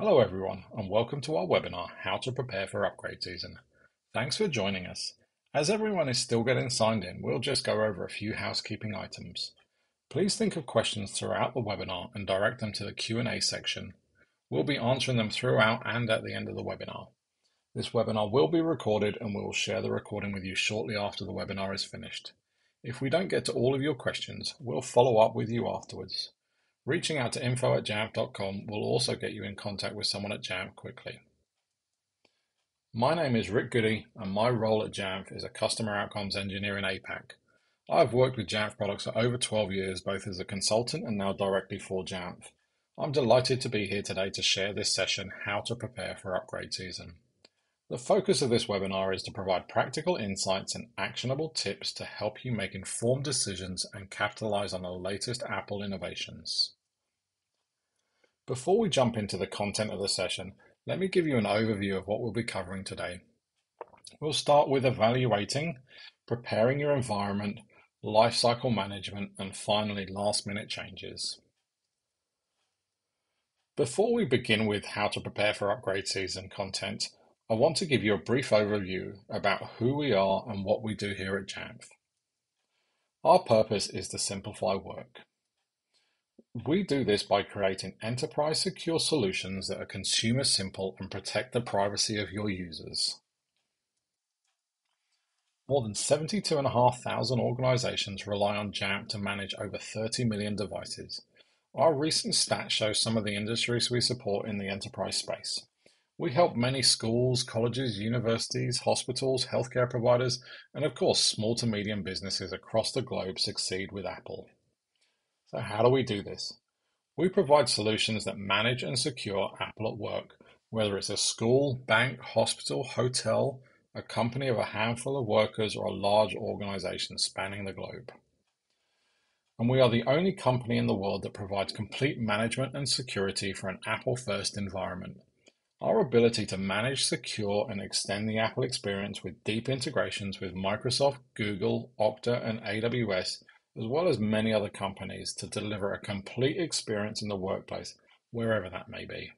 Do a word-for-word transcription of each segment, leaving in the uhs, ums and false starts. Hello everyone, and welcome to our webinar, How to Prepare for Upgrade Season. Thanks for joining us. As everyone is still getting signed in, we'll just go over a few housekeeping items. Please think of questions throughout the webinar and direct them to the Q and A section. We'll be answering them throughout and at the end of the webinar. This webinar will be recorded and we will share the recording with you shortly after the webinar is finished. If we don't get to all of your questions, we'll follow up with you afterwards. Reaching out to info at jamf dot com will also get you in contact with someone at Jamf quickly. My name is Rick Goody, and my role at Jamf is a Customer Outcomes Engineer in A PAC. I've worked with Jamf products for over twelve years, both as a consultant and now directly for Jamf. I'm delighted to be here today to share this session, How to Prepare for Upgrade Season. The focus of this webinar is to provide practical insights and actionable tips to help you make informed decisions and capitalize on the latest Apple innovations. Before we jump into the content of the session, let me give you an overview of what we'll be covering today. We'll start with evaluating, preparing your environment, lifecycle management, and finally last-minute changes. Before we begin with how to prepare for upgrade season content, I want to give you a brief overview about who we are and what we do here at Jamf. Our purpose is to simplify work. We do this by creating enterprise secure solutions that are consumer simple and protect the privacy of your users. More than seventy-two thousand five hundred organizations rely on Jamf to manage over thirty million devices. Our recent stats show some of the industries we support in the enterprise space. We help many schools, colleges, universities, hospitals, healthcare providers, and of course, small to medium businesses across the globe succeed with Apple. So how do we do this? We provide solutions that manage and secure Apple at work, whether it's a school, bank, hospital, hotel, a company of a handful of workers, or a large organization spanning the globe. And we are the only company in the world that provides complete management and security for an Apple-first environment. Our ability to manage, secure, and extend the Apple experience with deep integrations with Microsoft, Google, Okta, and A W S as well as many other companies to deliver a complete experience in the workplace, wherever that may be.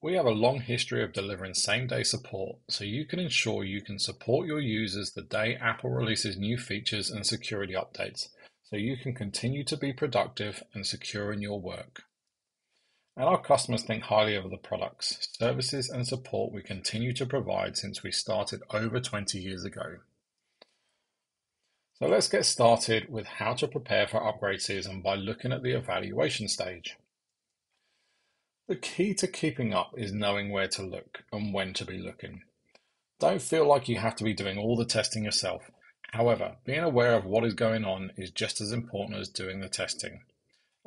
We have a long history of delivering same-day support, so you can ensure you can support your users the day Apple releases new features and security updates, so you can continue to be productive and secure in your work. And our customers think highly of the products, services, and support we continue to provide since we started over twenty years ago. So let's get started with how to prepare for upgrade season by looking at the evaluation stage. The key to keeping up is knowing where to look and when to be looking. Don't feel like you have to be doing all the testing yourself. However, being aware of what is going on is just as important as doing the testing.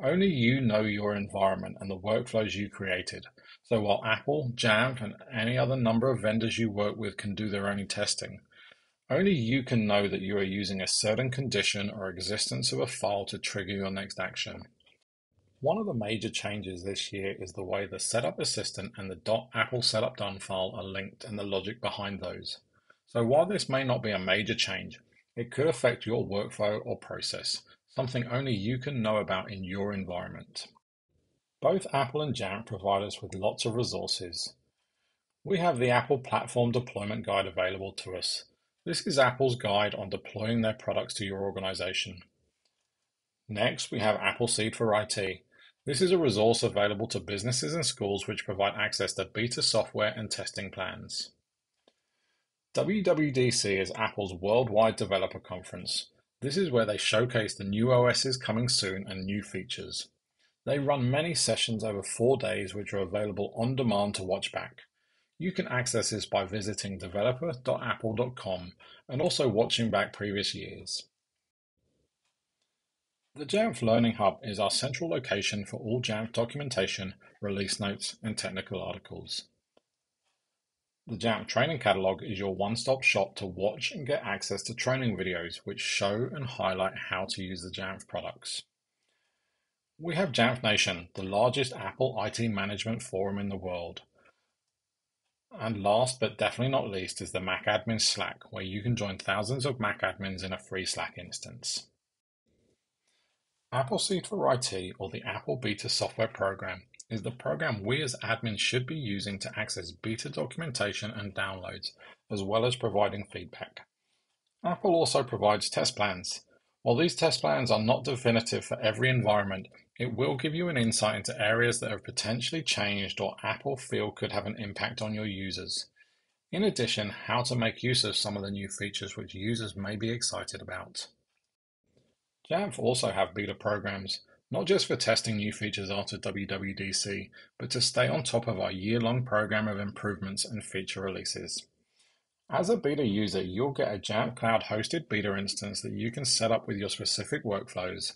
Only you know your environment and the workflows you created. So while Apple, Jamf, and any other number of vendors you work with can do their own testing, only you can know that you are using a certain condition or existence of a file to trigger your next action. One of the major changes this year is the way the Setup Assistant and the .apple setup done file are linked and the logic behind those. So while this may not be a major change, it could affect your workflow or process, something only you can know about in your environment. Both Apple and Jamf provide us with lots of resources. We have the Apple Platform Deployment Guide available to us. This is Apple's guide on deploying their products to your organization. Next, we have Apple Seed for I T. This is a resource available to businesses and schools which provide access to beta software and testing plans. W W D C is Apple's worldwide developer conference. This is where they showcase the new O Ss coming soon and new features. They run many sessions over four days which are available on demand to watch back. You can access this by visiting developer dot apple dot com and also watching back previous years. The Jamf Learning Hub is our central location for all Jamf documentation, release notes, and technical articles. The Jamf Training Catalog is your one-stop shop to watch and get access to training videos which show and highlight how to use the Jamf products. We have Jamf Nation, the largest Apple I T management forum in the world. And last but definitely not least is the MacAdmins Slack, where you can join thousands of Mac admins in a free Slack instance. Apple Seed for I T, or the Apple Beta Software Program, is the program we as admins should be using to access beta documentation and downloads, as well as providing feedback. Apple also provides test plans. While these test plans are not definitive for every environment, it will give you an insight into areas that have potentially changed or Apple feel could have an impact on your users. In addition, how to make use of some of the new features which users may be excited about. Jamf also have beta programs, not just for testing new features after W W D C, but to stay on top of our year-long program of improvements and feature releases. As a beta user, you'll get a Jamf Cloud-hosted beta instance that you can set up with your specific workflows.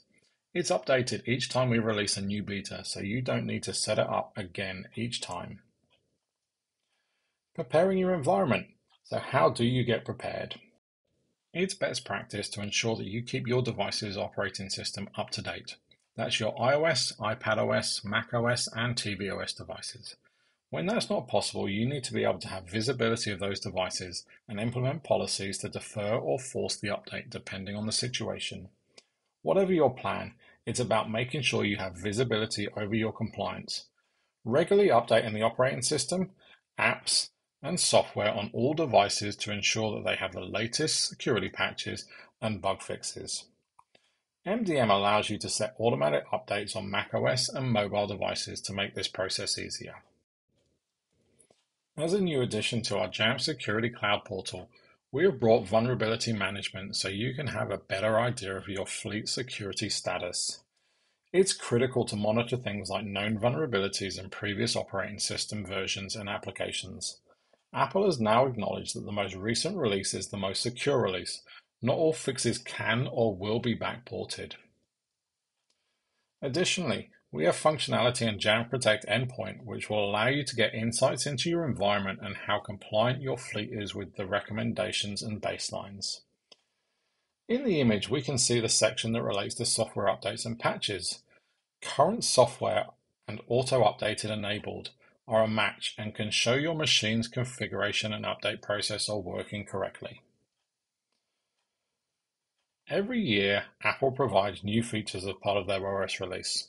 It's updated each time we release a new beta, so you don't need to set it up again each time. Preparing your environment. So how do you get prepared? It's best practice to ensure that you keep your device's operating system up to date. That's your iOS, iPadOS, macOS, and tvOS devices. When that's not possible, you need to be able to have visibility of those devices and implement policies to defer or force the update depending on the situation. Whatever your plan, it's about making sure you have visibility over your compliance. Regularly updating the operating system, apps, and software on all devices to ensure that they have the latest security patches and bug fixes. M D M allows you to set automatic updates on macOS and mobile devices to make this process easier. As a new addition to our Jamf Security Cloud Portal, we have brought vulnerability management so you can have a better idea of your fleet security status. It's critical to monitor things like known vulnerabilities in previous operating system versions and applications. Apple has now acknowledged that the most recent release is the most secure release. Not all fixes can or will be backported. Additionally, we have functionality in Jamf Protect Endpoint, which will allow you to get insights into your environment and how compliant your fleet is with the recommendations and baselines. In the image, we can see the section that relates to software updates and patches. Current software and auto-updated enabled are a match and can show your machine's configuration and update process are working correctly. Every year, Apple provides new features as part of their O S release.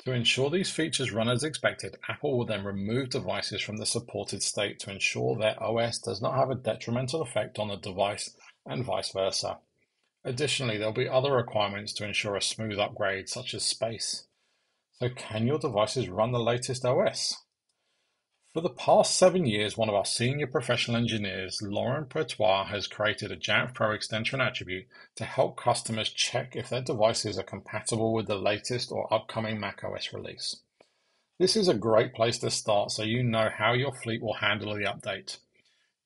To ensure these features run as expected, Apple will then remove devices from the supported state to ensure their O S does not have a detrimental effect on the device and vice versa. Additionally, there'll be other requirements to ensure a smooth upgrade, such as space. So can your devices run the latest O S? For the past seven years, one of our senior professional engineers, Lauren Pertois, has created a Jamf Pro extension attribute to help customers check if their devices are compatible with the latest or upcoming macOS release. This is a great place to start so you know how your fleet will handle the update.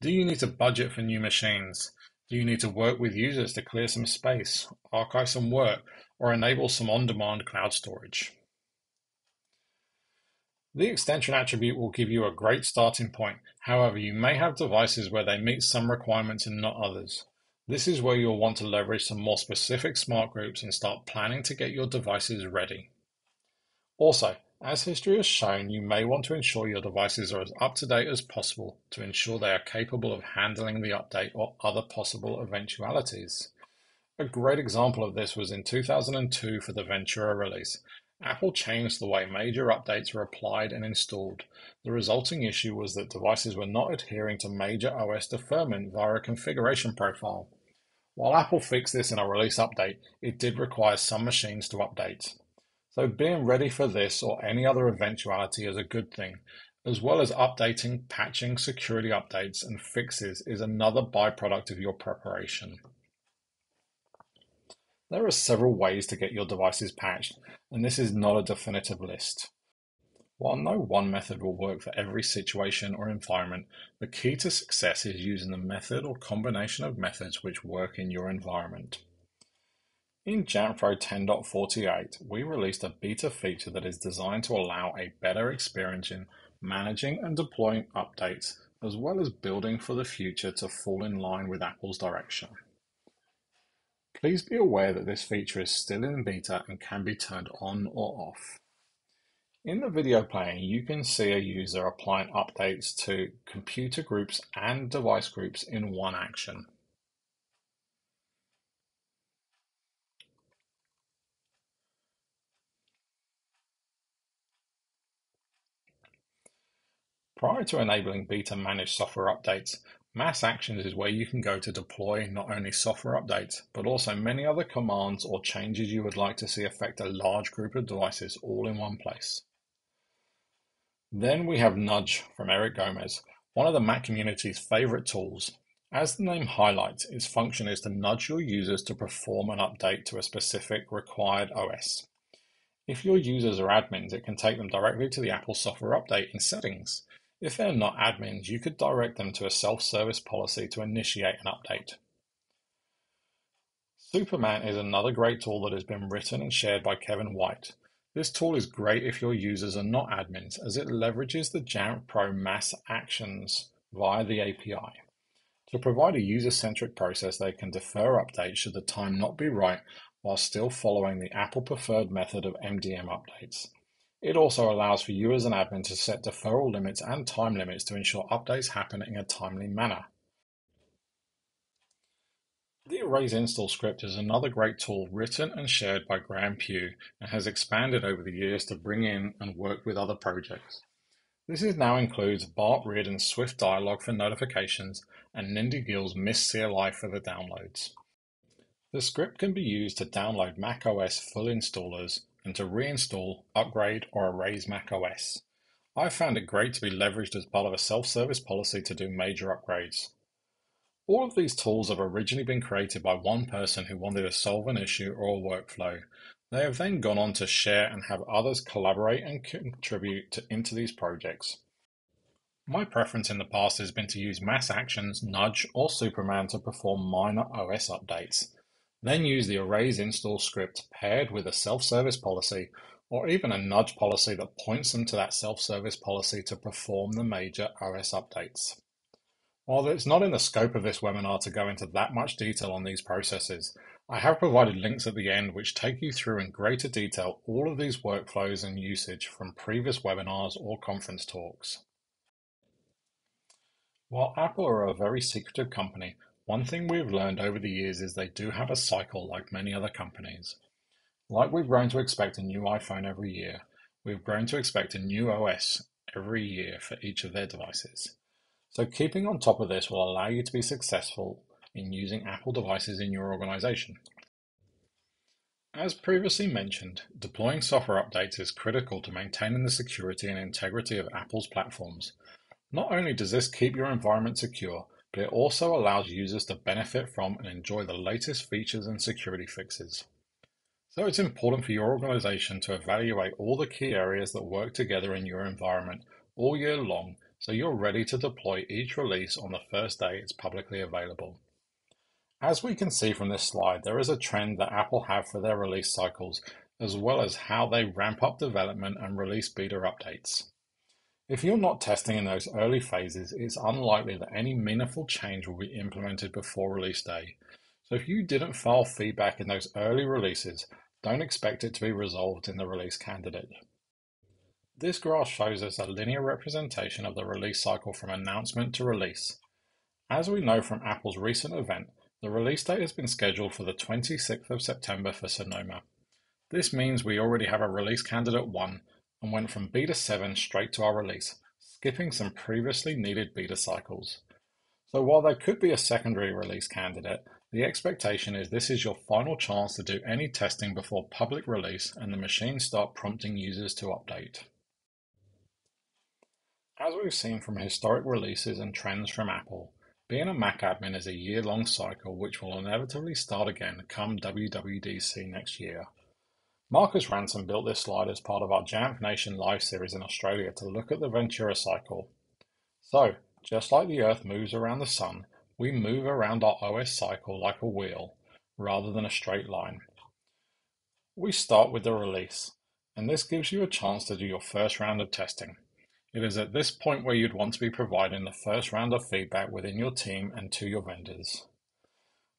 Do you need to budget for new machines? Do you need to work with users to clear some space, archive some work, or enable some on-demand cloud storage? The extension attribute will give you a great starting point. However, you may have devices where they meet some requirements and not others. This is where you'll want to leverage some more specific smart groups and start planning to get your devices ready. Also, as history has shown, you may want to ensure your devices are as up-to-date as possible to ensure they are capable of handling the update or other possible eventualities. A great example of this was in two thousand two for the Ventura release. Apple changed the way major updates were applied and installed. The resulting issue was that devices were not adhering to major O S deferment via a configuration profile. While Apple fixed this in a release update, it did require some machines to update. So being ready for this or any other eventuality is a good thing, as well as updating, patching, security updates, and fixes is another byproduct of your preparation. There are several ways to get your devices patched, and this is not a definitive list. While no one method will work for every situation or environment, the key to success is using the method or combination of methods which work in your environment. In Jamf Pro ten point forty-eight, we released a beta feature that is designed to allow a better experience in managing and deploying updates, as well as building for the future to fall in line with Apple's direction. Please be aware that this feature is still in beta and can be turned on or off. In the video playing, you can see a user applying updates to computer groups and device groups in one action. Prior to enabling beta managed software updates, Mass Actions is where you can go to deploy not only software updates, but also many other commands or changes you would like to see affect a large group of devices all in one place. Then we have Nudge from Eric Gomez, one of the Mac community's favorite tools. As the name highlights, its function is to nudge your users to perform an update to a specific required O S. If your users are admins, it can take them directly to the Apple software update in settings. If they're not admins, you could direct them to a self-service policy to initiate an update. Superman is another great tool that has been written and shared by Kevin White. This tool is great if your users are not admins, as it leverages the Jamf Pro Mass Actions via the A P I to provide a user-centric process they can defer updates should the time not be right, while still following the Apple preferred method of M D M updates. It also allows for you as an admin to set deferral limits and time limits to ensure updates happen in a timely manner. The Arrays install script is another great tool written and shared by Graham Pugh and has expanded over the years to bring in and work with other projects. This is now includes Bart Reardon's Swift Dialog for notifications and Nindy Gill's Mist C L I for the downloads. The script can be used to download macOS full installers and to reinstall, upgrade, or erase macOS. I found it great to be leveraged as part of a self-service policy to do major upgrades. All of these tools have originally been created by one person who wanted to solve an issue or a workflow. They have then gone on to share and have others collaborate and contribute to, into these projects. My preference in the past has been to use Mass Actions, Nudge, or Superman to perform minor O S updates. Then use the Arrays install script paired with a self-service policy or even a nudge policy that points them to that self-service policy to perform the major O S updates. While it's not in the scope of this webinar to go into that much detail on these processes, I have provided links at the end which take you through in greater detail all of these workflows and usage from previous webinars or conference talks. While Apple are a very secretive company, one thing we've learned over the years is they do have a cycle like many other companies. Like we've grown to expect a new iPhone every year, we've grown to expect a new O S every year for each of their devices. So keeping on top of this will allow you to be successful in using Apple devices in your organization. As previously mentioned, deploying software updates is critical to maintaining the security and integrity of Apple's platforms. Not only does this keep your environment secure, but it also allows users to benefit from and enjoy the latest features and security fixes. So it's important for your organization to evaluate all the key areas that work together in your environment all year long, so you're ready to deploy each release on the first day it's publicly available. As we can see from this slide, there is a trend that Apple have for their release cycles, as well as how they ramp up development and release beta updates. If you're not testing in those early phases, it's unlikely that any meaningful change will be implemented before release day. So if you didn't file feedback in those early releases, don't expect it to be resolved in the release candidate. This graph shows us a linear representation of the release cycle from announcement to release. As we know from Apple's recent event, the release date has been scheduled for the twenty-sixth of September for Sonoma. This means we already have a release candidate one, and went from beta seven straight to our release, skipping some previously needed beta cycles. So while there could be a secondary release candidate, the expectation is this is your final chance to do any testing before public release and the machines start prompting users to update. As we've seen from historic releases and trends from Apple, being a Mac admin is a year-long cycle which will inevitably start again come W W D C next year. Marcus Ransom built this slide as part of our Jamf Nation live series in Australia to look at the Ventura cycle. So, just like the Earth moves around the Sun, we move around our O S cycle like a wheel, rather than a straight line. We start with the release, and this gives you a chance to do your first round of testing. It is at this point where you'd want to be providing the first round of feedback within your team and to your vendors.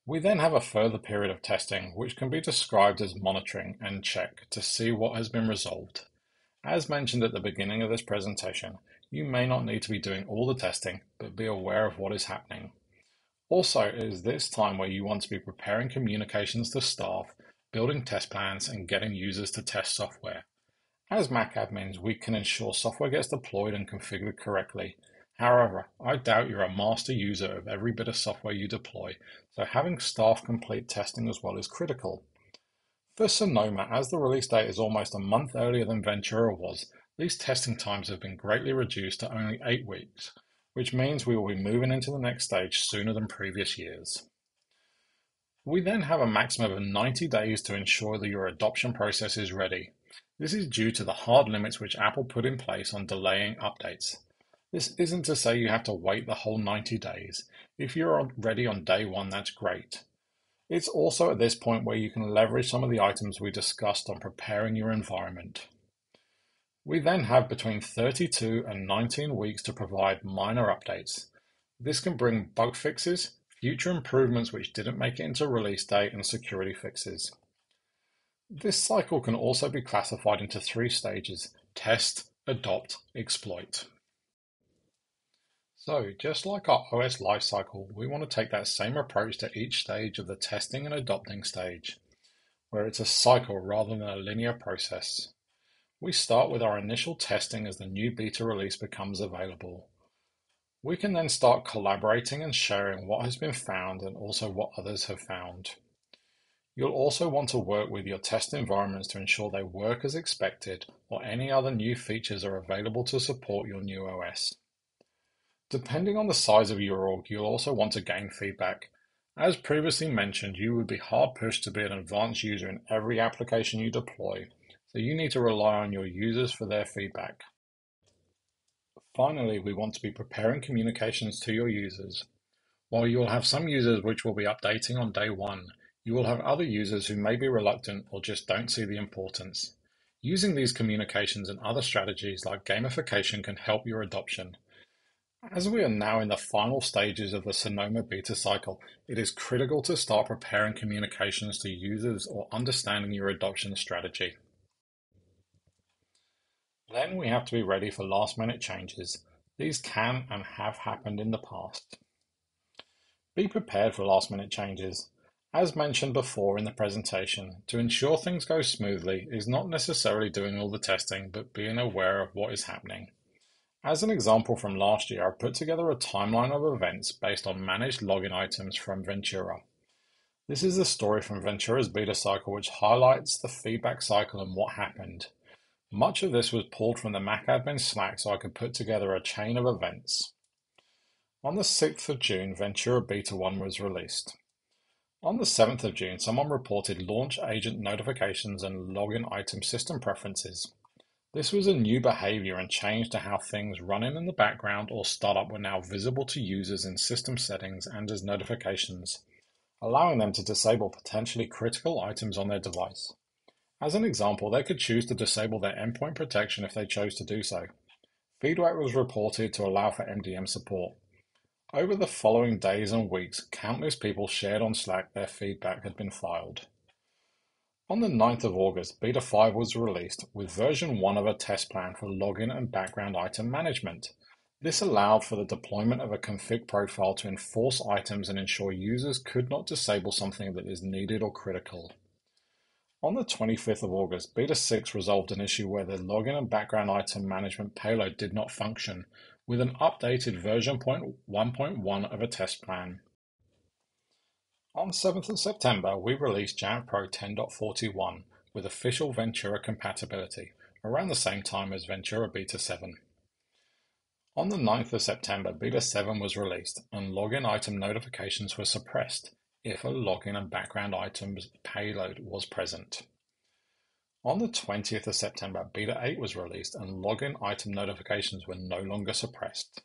We then have a further period of testing, which can be described as monitoring and check to see what has been resolved. As mentioned at the beginning of this presentation, you may not need to be doing all the testing, but be aware of what is happening. Also, it is this time where you want to be preparing communications to staff, building test plans, and getting users to test software. As Mac admins, we can ensure software gets deployed and configured correctly. However, I doubt you're a master user of every bit of software you deploy, so having staff complete testing as well is critical. For Sonoma, as the release date is almost a month earlier than Ventura was, these testing times have been greatly reduced to only eight weeks, which means we will be moving into the next stage sooner than previous years. We then have a maximum of ninety days to ensure that your adoption process is ready. This is due to the hard limits which Apple put in place on delaying updates. This isn't to say you have to wait the whole ninety days. If you're ready on day one, that's great. It's also at this point where you can leverage some of the items we discussed on preparing your environment. We then have between thirty-two and nineteen weeks to provide minor updates. This can bring bug fixes, future improvements which didn't make it into release day, and security fixes. This cycle can also be classified into three stages: test, adopt, exploit. So, just like our O S lifecycle, we want to take that same approach to each stage of the testing and adopting stage, where it's a cycle rather than a linear process. We start with our initial testing as the new beta release becomes available. We can then start collaborating and sharing what has been found and also what others have found. You'll also want to work with your test environments to ensure they work as expected or any other new features are available to support your new O S. Depending on the size of your org, you'll also want to gain feedback. As previously mentioned, you would be hard-pushed to be an advanced user in every application you deploy, so you need to rely on your users for their feedback. Finally, we want to be preparing communications to your users. While you'll have some users which will be updating on day one, you will have other users who may be reluctant or just don't see the importance. Using these communications and other strategies like gamification can help your adoption. As we are now in the final stages of the Sonoma beta cycle, it is critical to start preparing communications to users or understanding your adoption strategy. Then we have to be ready for last-minute changes. These can and have happened in the past. Be prepared for last-minute changes. As mentioned before in the presentation, to ensure things go smoothly is not necessarily doing all the testing, but being aware of what is happening. As an example from last year, I put together a timeline of events based on managed login items from Ventura. This is the story from Ventura's beta cycle, which highlights the feedback cycle and what happened. Much of this was pulled from the MacAdmins Slack, so I could put together a chain of events. On the sixth of June, Ventura Beta one was released. On the seventh of June, someone reported launch agent notifications and login item system preferences. This was a new behavior and change to how things running in the background or startup were now visible to users in system settings and as notifications, allowing them to disable potentially critical items on their device. As an example, they could choose to disable their endpoint protection if they chose to do so. Feedback was reported to allow for M D M support. Over the following days and weeks, countless people shared on Slack their feedback had been filed. On the ninth of August, Beta five was released with version one of a test plan for login and background item management. This allowed for the deployment of a config profile to enforce items and ensure users could not disable something that is needed or critical. On the twenty-fifth of August, Beta six resolved an issue where the login and background item management payload did not function, with an updated version one point one of a test plan. On seventh of September, we released Jamf Pro ten point forty-one with official Ventura compatibility, around the same time as Ventura Beta seven. On the ninth of September, Beta seven was released, and login item notifications were suppressed if a login and background items payload was present. On the twentieth of September, Beta eight was released and login item notifications were no longer suppressed.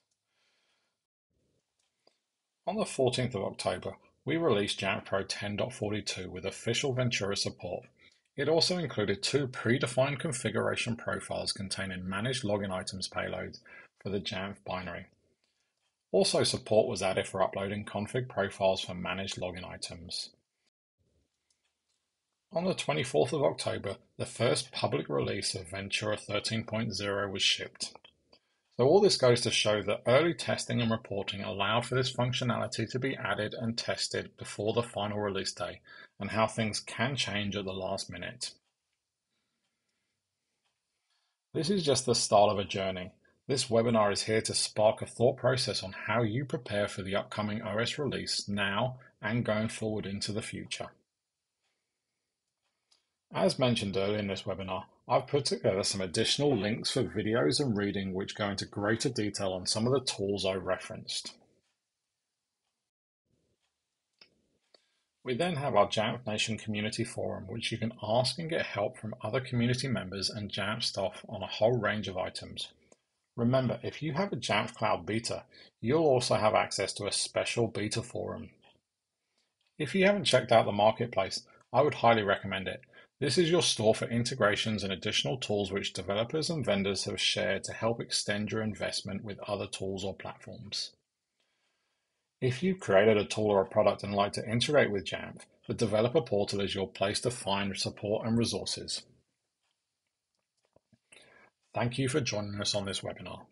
On the fourteenth of October, we released Jamf Pro ten point forty-two with official Ventura support. It also included two predefined configuration profiles containing managed login items payloads for the Jamf binary. Also, support was added for uploading config profiles for managed login items. On the twenty-fourth of October, the first public release of Ventura thirteen point oh was shipped. So all this goes to show that early testing and reporting allowed for this functionality to be added and tested before the final release day, and how things can change at the last minute. This is just the start of a journey. This webinar is here to spark a thought process on how you prepare for the upcoming O S release now and going forward into the future. As mentioned earlier in this webinar, I've put together some additional links for videos and reading which go into greater detail on some of the tools I referenced. We then have our Jamf Nation community forum, which you can ask and get help from other community members and Jamf staff on a whole range of items. Remember, if you have a Jamf Cloud beta, you'll also have access to a special beta forum. If you haven't checked out the marketplace, I would highly recommend it. This is your store for integrations and additional tools which developers and vendors have shared to help extend your investment with other tools or platforms. If you've created a tool or a product and like to integrate with Jamf, the developer portal is your place to find support and resources. Thank you for joining us on this webinar.